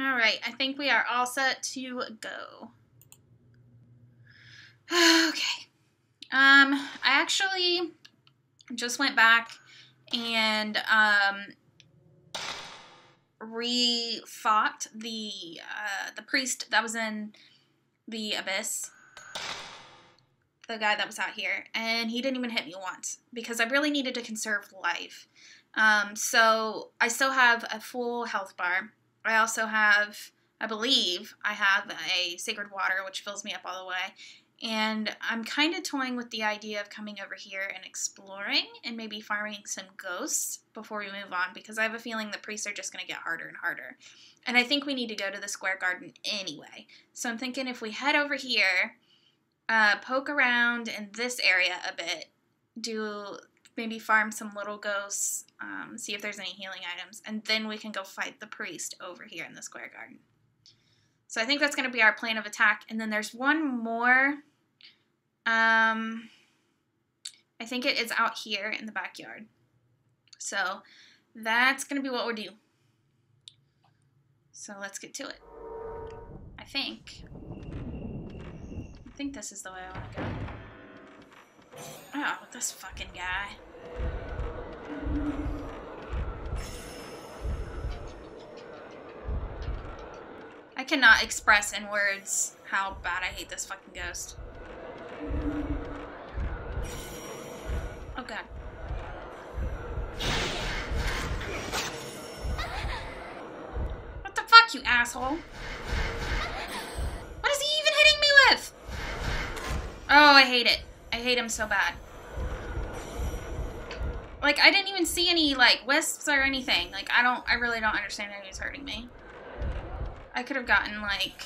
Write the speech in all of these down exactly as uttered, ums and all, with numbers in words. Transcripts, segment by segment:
All right, I think we are all set to go. Okay. Um, I actually just went back and um, re-fought the uh, the priest that was in the abyss, the guy that was out here, and he didn't even hit me once because I really needed to conserve life. Um, so I still have a full health bar. I also have, I believe, I have a sacred water, which fills me up all the way. And I'm kind of toying with the idea of coming over here and exploring and maybe farming some ghosts before we move on, because I have a feeling the priests are just going to get harder and harder. And I think we need to go to the square garden anyway. So I'm thinking if we head over here, uh, poke around in this area a bit, do maybe farm some little ghosts, um, see if there's any healing items, and then we can go fight the priest over here in the square garden. So I think that's going to be our plan of attack. And then there's one more... Um, I think it is out here in the backyard. So that's going to be what we'll do. So let's get to it. I think. I think this is the way I want to go. Oh, with this fucking guy. I cannot express in words how bad I hate this fucking ghost. Oh god. What the fuck, you asshole? What is he even hitting me with? Oh, I hate it. I hate him so bad. Like, I didn't even see any, like, wisps or anything. Like, I don't, I really don't understand how he's hurting me. I could have gotten, like,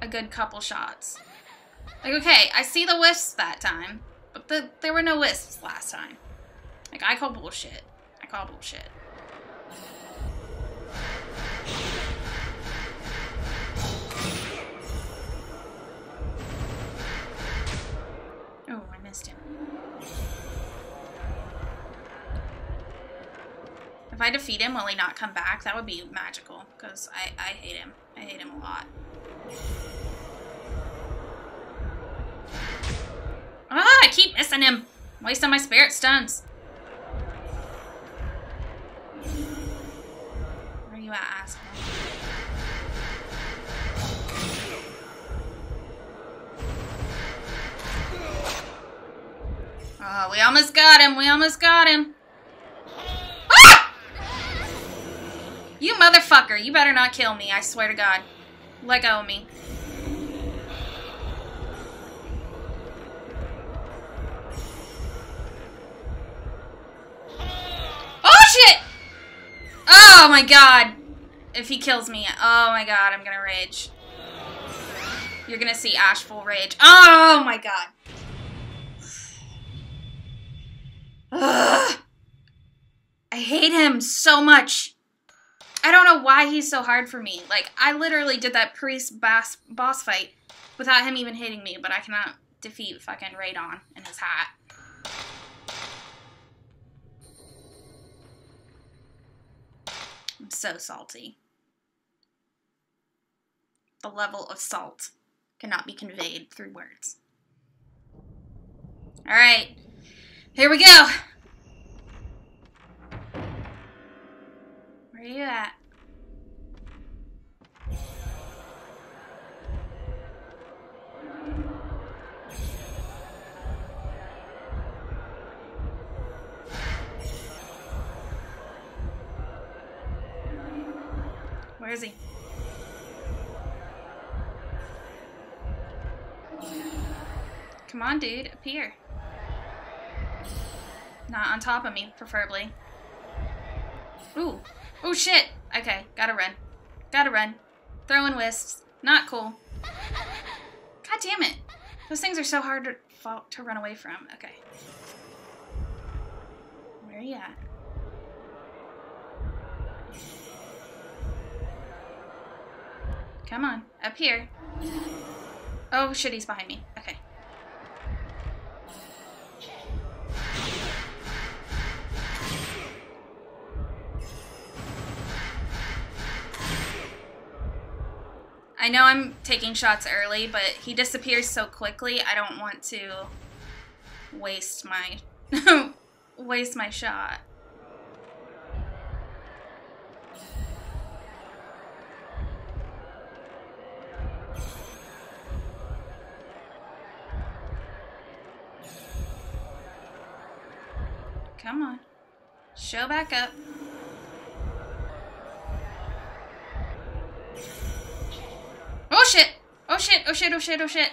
a good couple shots. Like, okay, I see the wisps that time, but the, there were no wisps last time. Like, I call bullshit. I call bullshit. Oh, I missed him. If I defeat him, will he not come back? That would be magical, because I, I hate him. I hate him a lot. Ah, I keep missing him. Wasting my spirit stones. Where are you at, asshole? Oh, we almost got him. We almost got him. Ah! You motherfucker. You better not kill me. I swear to God. Let go of me. Oh my god, if he kills me, oh my god, I'm gonna rage. You're gonna see Ash full rage. Oh my god. Ugh. I hate him so much. I don't know why he's so hard for me. Like, I literally did that priest boss, boss fight without him even hitting me, but I cannot defeat fucking Raidou in his hat. I'm so salty. The level of salt cannot be conveyed through words. All right, here we go. Where are you at? Where is he? Come on, dude. Appear. Not on top of me, preferably. Ooh. Oh, shit. Okay. Gotta run. Gotta run. Throwing wisps. Not cool. God damn it. Those things are so hard to, fault to run away from. Okay. Where are you at? Come on, up here. Oh shit, he's behind me. Okay. I know I'm taking shots early, but he disappears so quickly, I don't want to waste my waste my shot. Come on. Show back up. Oh shit! Oh shit! Oh shit! Oh shit! Oh shit!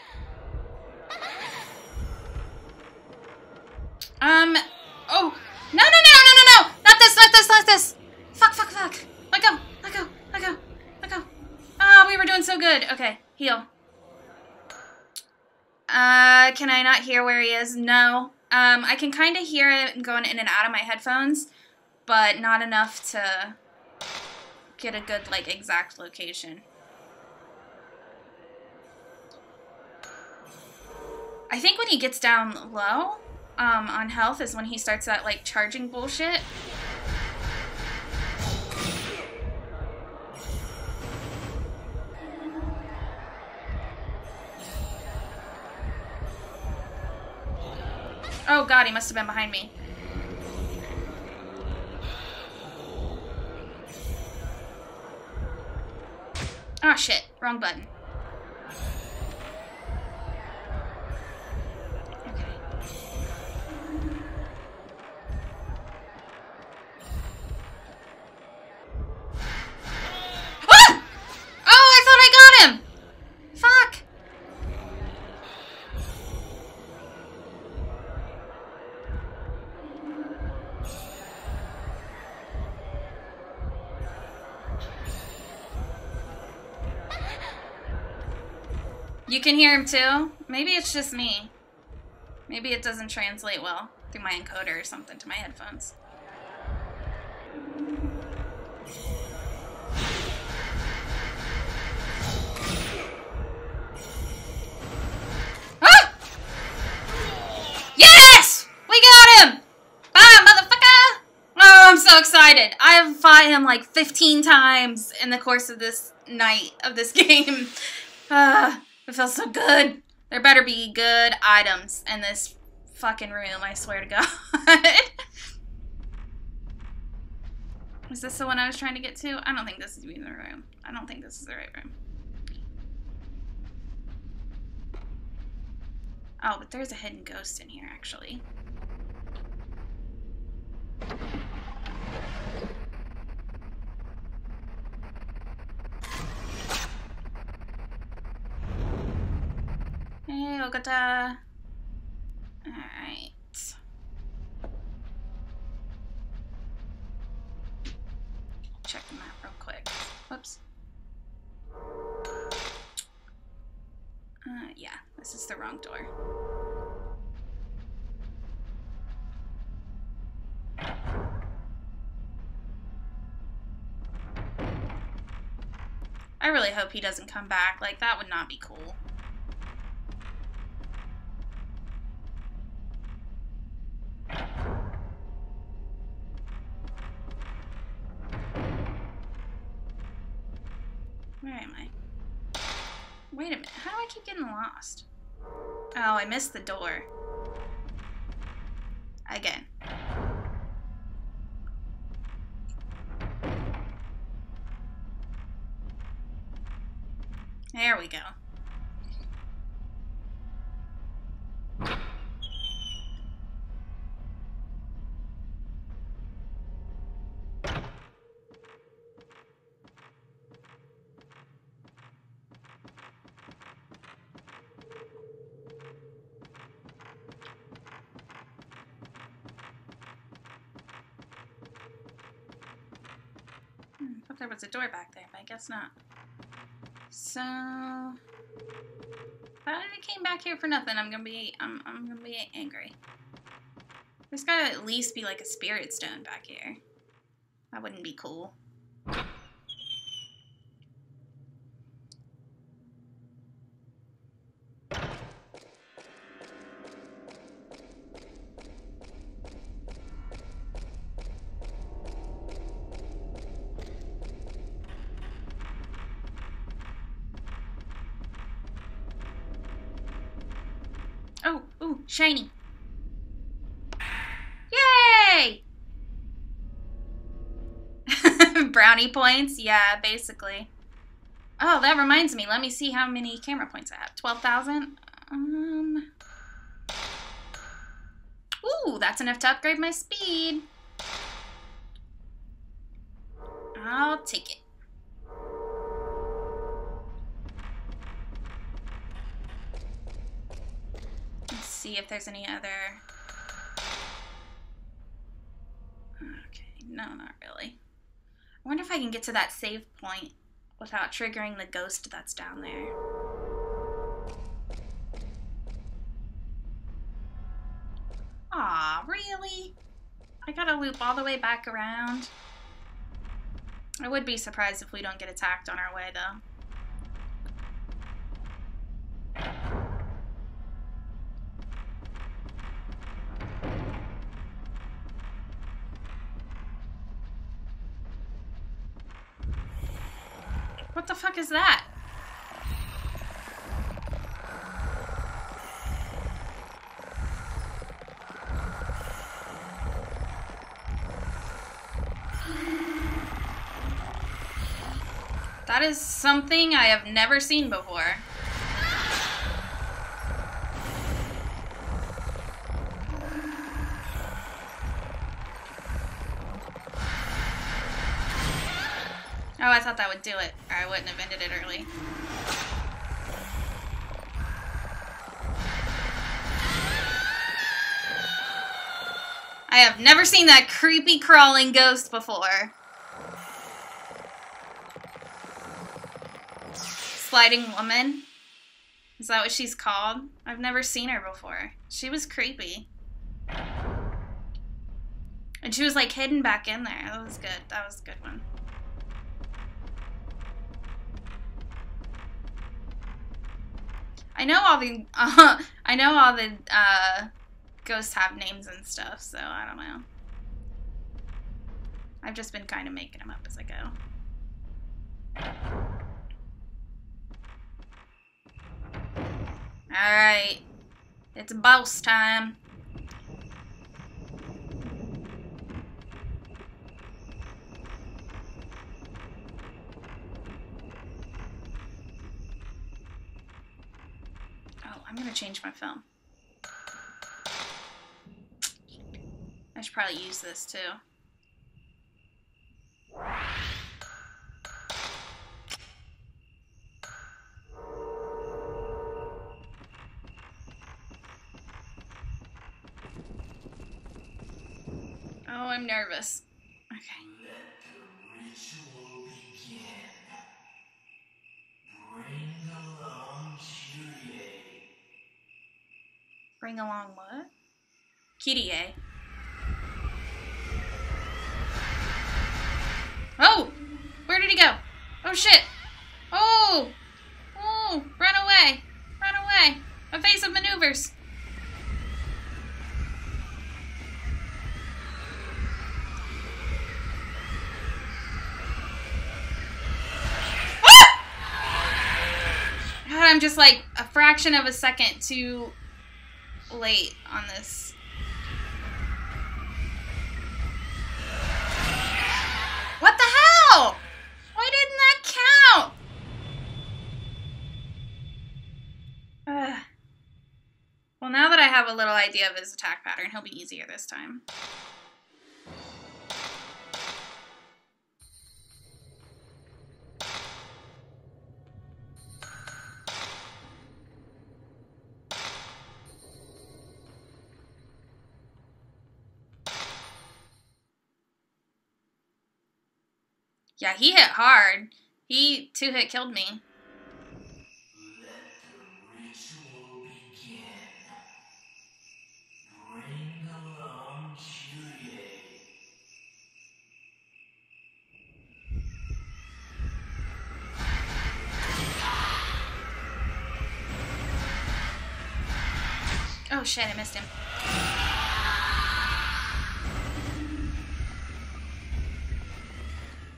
Um. Oh. No! No! No! No! No! No! Not this! Not this! Not this! Fuck! Fuck! Fuck! Let go! Let go! Let go! Let go! Ah, oh, we were doing so good. Okay, heal. Uh, can I not hear where he is? No. Um, I can kind of hear it going in and out of my headphones, but not enough to get a good, like, exact location. I think when he gets down low um, on health is when he starts that, like, charging bullshit. Oh god, he must have been behind me. Ah, shit. Wrong button. You can hear him too? Maybe it's just me. Maybe it doesn't translate well through my encoder or something to my headphones. Ah! Yes! We got him! Bye, motherfucker! Oh, I'm so excited. I've fought him like fifteen times in the course of this night of this game. Ah. It feels so good. There better be good items in this fucking room, I swear to God. Is this the one I was trying to get to? I don't think this is even the room. I don't think this is the right room. Oh, but there's a hidden ghost in here, actually. Hey, Ogata. Alright. Check the map real quick. Whoops. Uh, yeah, this is the wrong door. I really hope he doesn't come back. Like, that would not be cool. Wait a minute, how do I keep getting lost? Oh, I missed the door. Again. There we go. There was a door back there, but I guess not. So if I came back here for nothing, I'm gonna be I'm I'm gonna be angry. There's gotta at least be like a spirit stone back here. That wouldn't be cool. Ooh, shiny. Yay! Brownie points? Yeah, basically. Oh, that reminds me. Let me see how many camera points I have. twelve thousand? Um... Ooh, that's enough to upgrade my speed. I'll take it. Let's see if there's any other... Okay, no, not really. I wonder if I can get to that save point without triggering the ghost that's down there. Aw, really? I gotta loop all the way back around. I would be surprised if we don't get attacked on our way, though. What the fuck is that? That is something I have never seen before. Oh, I thought that would do it. I wouldn't have ended it early. I have never seen that creepy crawling ghost before. Sliding woman? Is that what she's called? I've never seen her before. She was creepy. And she was like hidden back in there. That was good. That was a good one. I know all the uh, I know all the uh, ghosts have names and stuff, so I don't know. I've just been kind of making them up as I go. Alright, it's boss time. Oh, I'm gonna change my film. I should probably use this too. Oh, I'm nervous. Okay. Let the ritual begin. Bring along Kiriei. Bring along what? Kiriei. Oh! Where did he go? Oh shit! Oh! Oh! Run away! Run away! Evasive maneuvers! I'm just like a fraction of a second too late on this. What the hell? Why didn't that count? Ugh. Well, now that I have a little idea of his attack pattern, he'll be easier this time. Yeah, he hit hard. He two-hit killed me. Let the ritual begin. Bring along Kiriei. Oh shit, I missed him.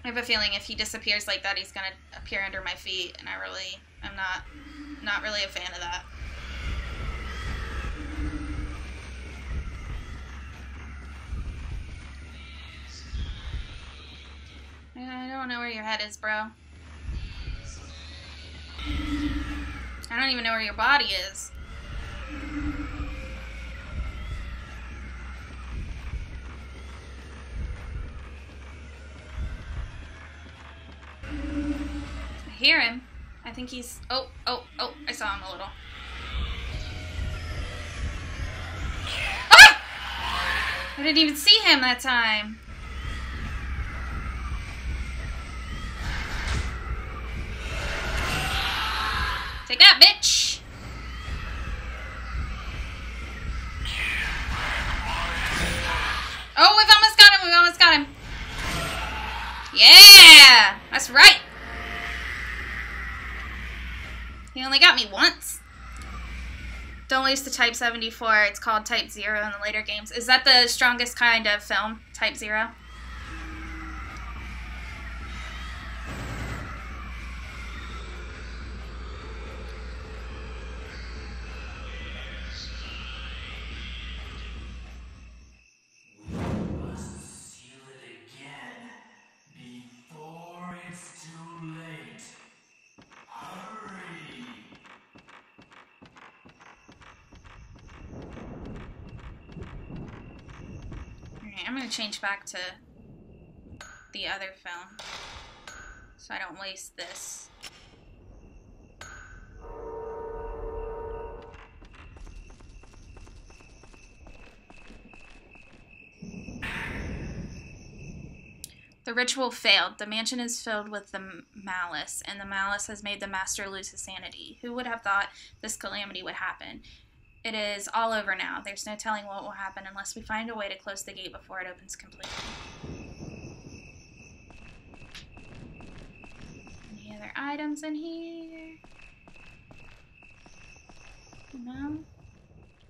I have a feeling if he disappears like that, he's gonna appear under my feet, and I really, I'm not, not really a fan of that. don't know where your head is, bro. I don't even know where your body is. I hear him. I think he's... Oh, oh, oh, I saw him a little. Ah! I didn't even see him that time. Take that, bitch! Oh, we've almost got him! We've almost got him! Yeah! That's right! He only got me once. Don't waste the Type seventy-four. It's called Type Zero in the later games. Is that the strongest kind of film? Type Zero? I'm going to change back to the other film so I don't waste this. The ritual failed. The mansion is filled with the malice, and the malice has made the master lose his sanity. Who would have thought this calamity would happen? It is all over now. There's no telling what will happen unless we find a way to close the gate before it opens completely. Any other items in here? No?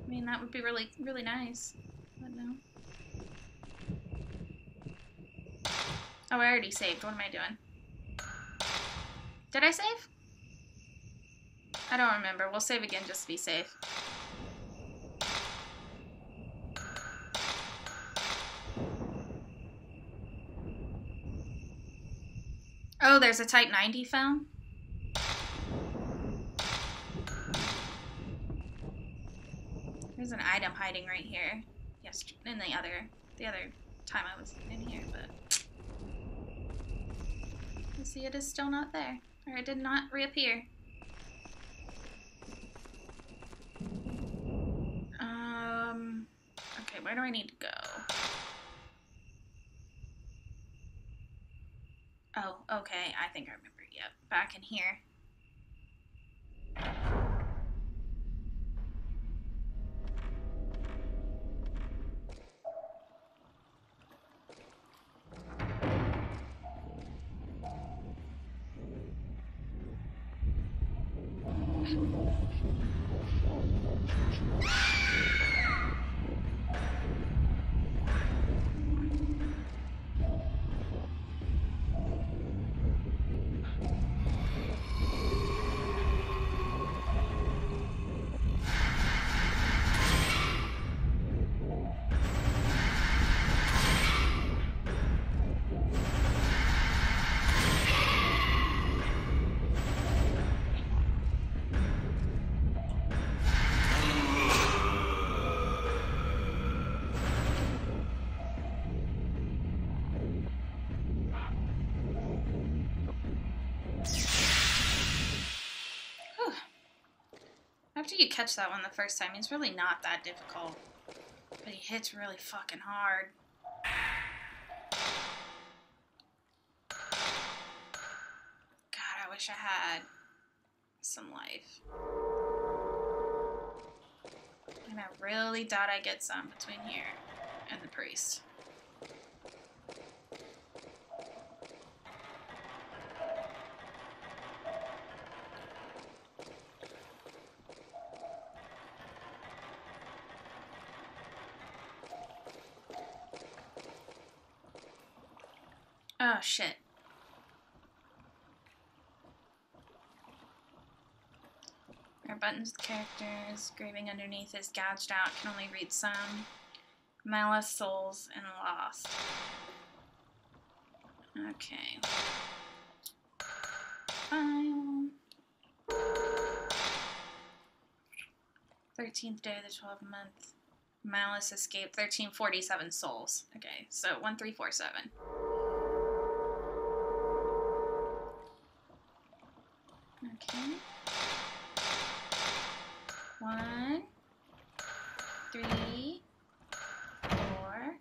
I mean, that would be really, really nice. But no. Oh, I already saved. What am I doing? Did I save? I don't remember. We'll save again just to be safe. Oh, there's a Type ninety film? There's an item hiding right here. Yes, in the other, the other time I was in here, but you see it is still not there, or it did not reappear. Um, okay, where do I need to go? Oh, okay. I think I remember. Yep. Back in here. After you catch that one the first time, it's really not that difficult, but he hits really fucking hard. God, I wish I had some life. And I really doubt I get some between here and the priest. Oh, shit. Our buttons with characters. Graving underneath is gouged out. Can only read some. Malice, souls, and lost. Okay. File. thirteenth day of the twelfth month. Malice escaped. thirteen forty-seven souls. Okay, so one three four seven. Okay. One, three, four,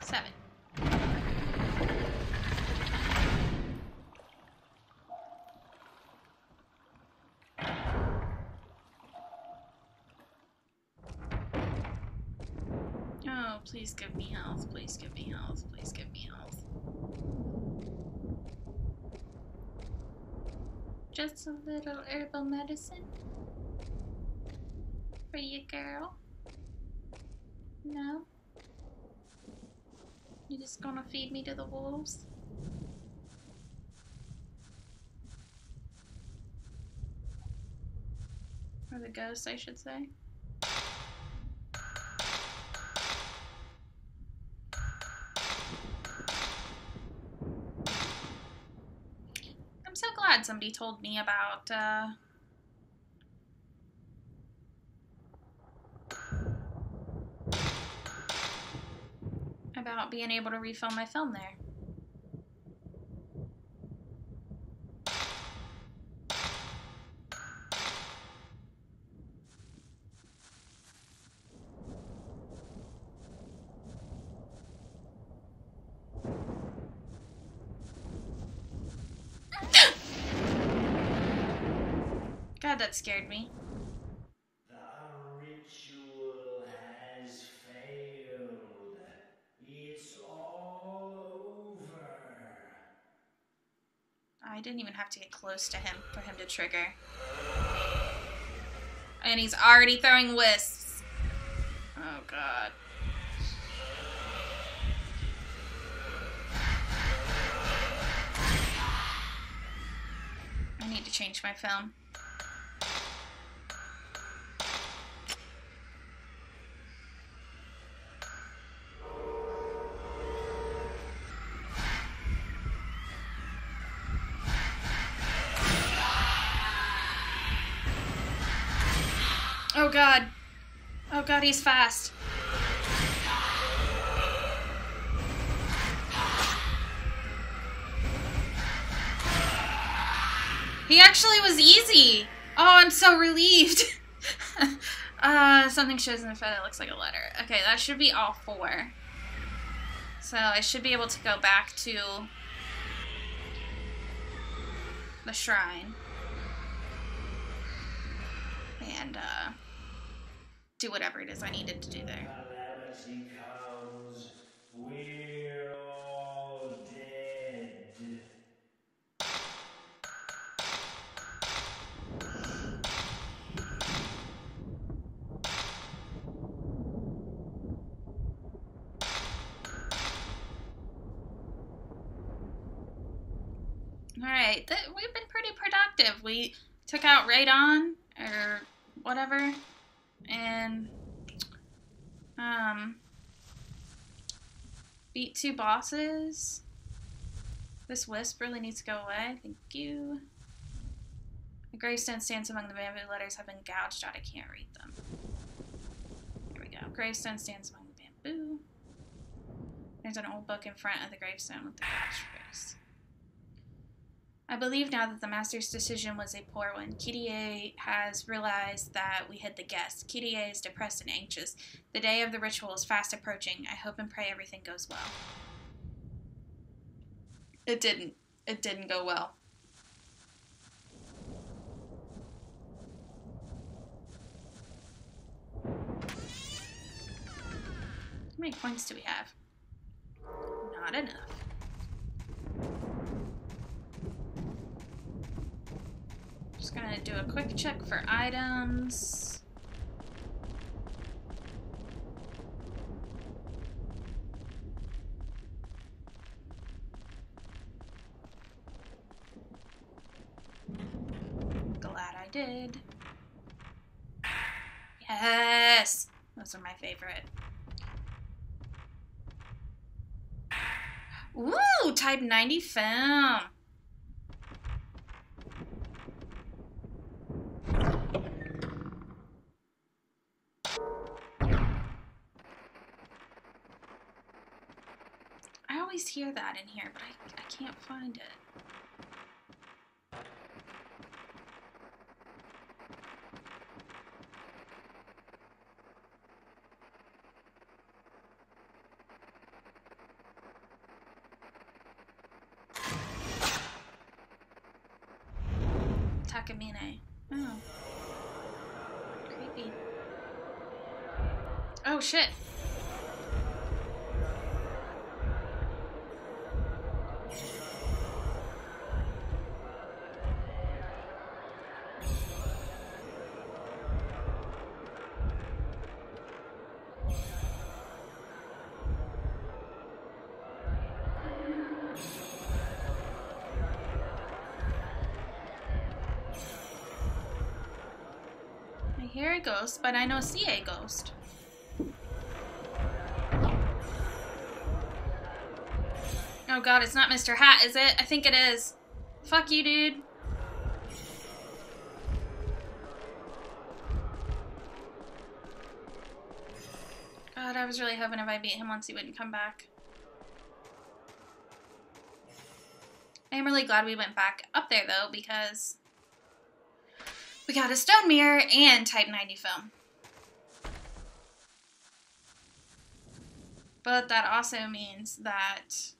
seven. Oh, please give me health, please give me health, please give me health. Just a little herbal medicine for you, girl. No? You just gonna feed me to the wolves? Or the ghosts, I should say. Somebody told me about uh, about being able to refill my film there. God, that scared me. The ritual has failed. It's all over. I didn't even have to get close to him for him to trigger. And he's already throwing wisps. Oh, God. I need to change my film. Oh God. Oh God, he's fast. He actually was easy. Oh, I'm so relieved. uh, something shows in the feather. It looks like a letter. Okay, that should be all four. So I should be able to go back to the shrine. And, uh... do whatever it is I needed to do there. We're all dead. All right, that, we've been pretty productive. We took out Raidou or whatever. And um, beat two bosses. This wisp really needs to go away. Thank you. The gravestone stands among the bamboo. Letters have been gouged out. I can't read them. Here we go. Gravestone stands among the bamboo. There's an old book in front of the gravestone with the gouged face. I believe now that the master's decision was a poor one. Kiriei has realized that we hid the guest. Kiriei is depressed and anxious. The day of the ritual is fast approaching. I hope and pray everything goes well. It didn't. It didn't go well. How many points do we have? Not enough. Just gonna do a quick check for items. Glad I did. Yes! Those are my favorite. Ooh, type ninety found. I always hear that in here, but I, I can't find it. Oh. Creepy. Oh shit. Hear a ghost, but I no see a ghost. Oh god, it's not Mister Hat, is it? I think it is. Fuck you, dude. God, I was really hoping if I beat him once he wouldn't come back. I am really glad we went back up there though, because we got a stone mirror and type ninety film. But that also means that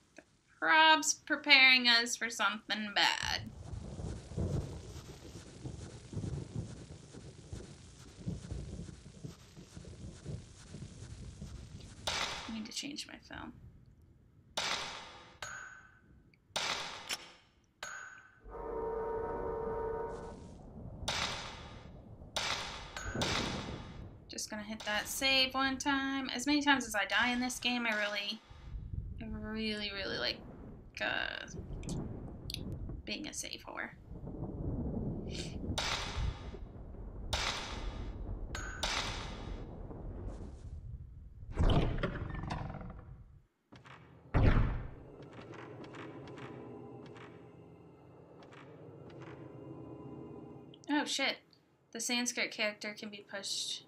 Rob's preparing us for something bad. I need to change my film. Gonna hit that save one time. As many times as I die in this game, I really, really, really like uh, being a save whore. Oh shit. The Sanskrit character can be pushed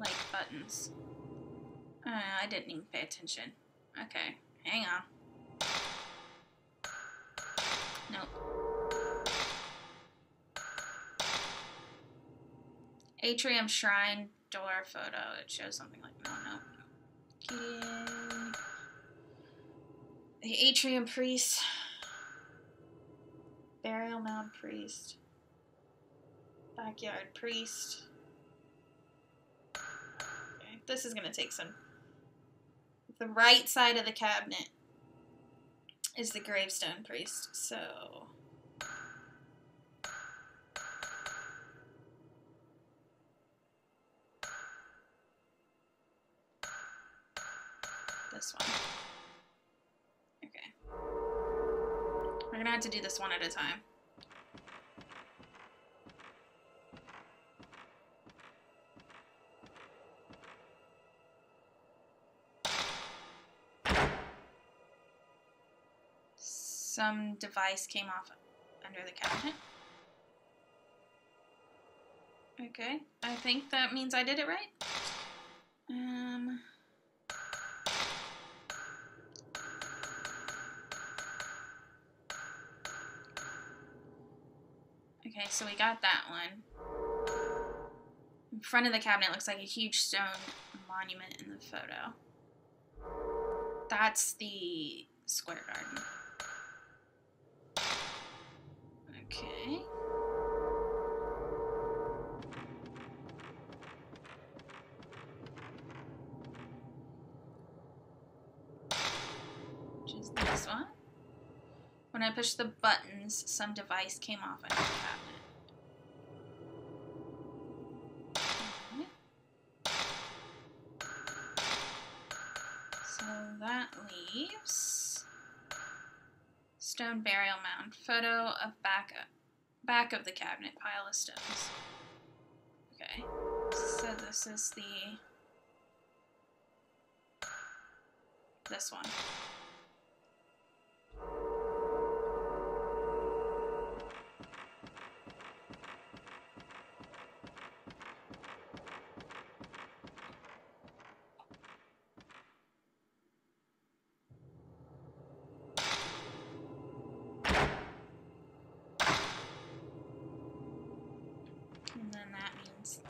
like buttons. Uh, I didn't even pay attention. Okay, hang on. Nope. Atrium shrine door photo. It shows something like no, no, no. Kiriei. The atrium priest. Burial mound priest. Backyard priest. This is gonna take some. The right side of the cabinet is the gravestone priest, so this one. Okay. We're gonna have to do this one at a time. Some device came off under the cabinet. Okay, I think that means I did it right. Um, okay, so we got that one. In front of the cabinet looks like a huge stone monument in the photo. That's the square garden. Okay. Which is this one. When I pushed the buttons, some device came off under the cabinet. So that leaves stone burial mound. Photo of back up, back of the cabinet. Pile of stones. Okay. So this is the this one.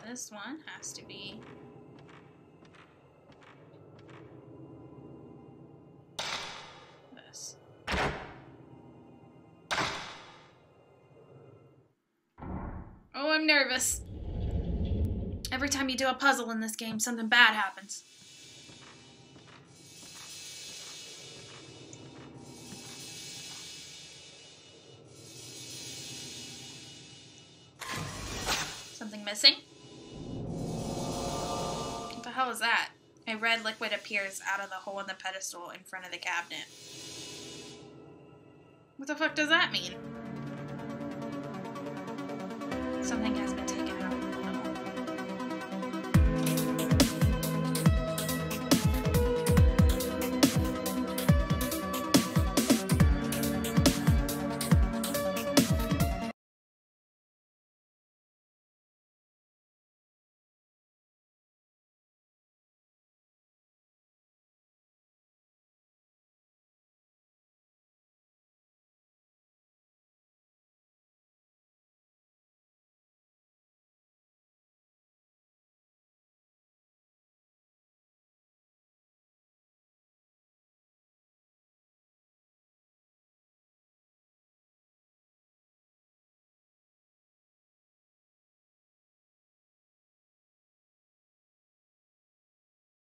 This one has to be this. Oh, I'm nervous. Every time you do a puzzle in this game, something bad happens. Something missing? How is that? A red liquid appears out of the hole in the pedestal in front of the cabinet. What the fuck does that mean? Something has been taken.